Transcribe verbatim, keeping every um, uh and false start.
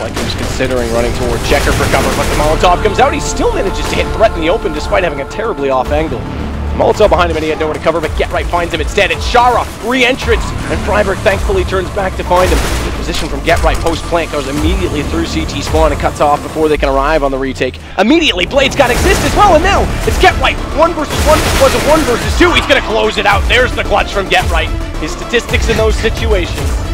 like he was considering running toward Checker for cover, but the Molotov comes out. He still manages to hit Threat in the open despite having a terribly off angle. Molotov behind him and he had nowhere to cover, but GeT_RiGhT finds him instead. It's Shara, re-entrance, and Freiberg thankfully turns back to find him. The position from GeT_RiGhT post-plant goes immediately through C T spawn and cuts off before they can arrive on the retake. Immediately, Blade's got Exist as well, and now it's GeT_RiGhT. One versus one wasn't one versus two. He's going to close it out. There's the clutch from GeT_RiGhT. His statistics in those situations.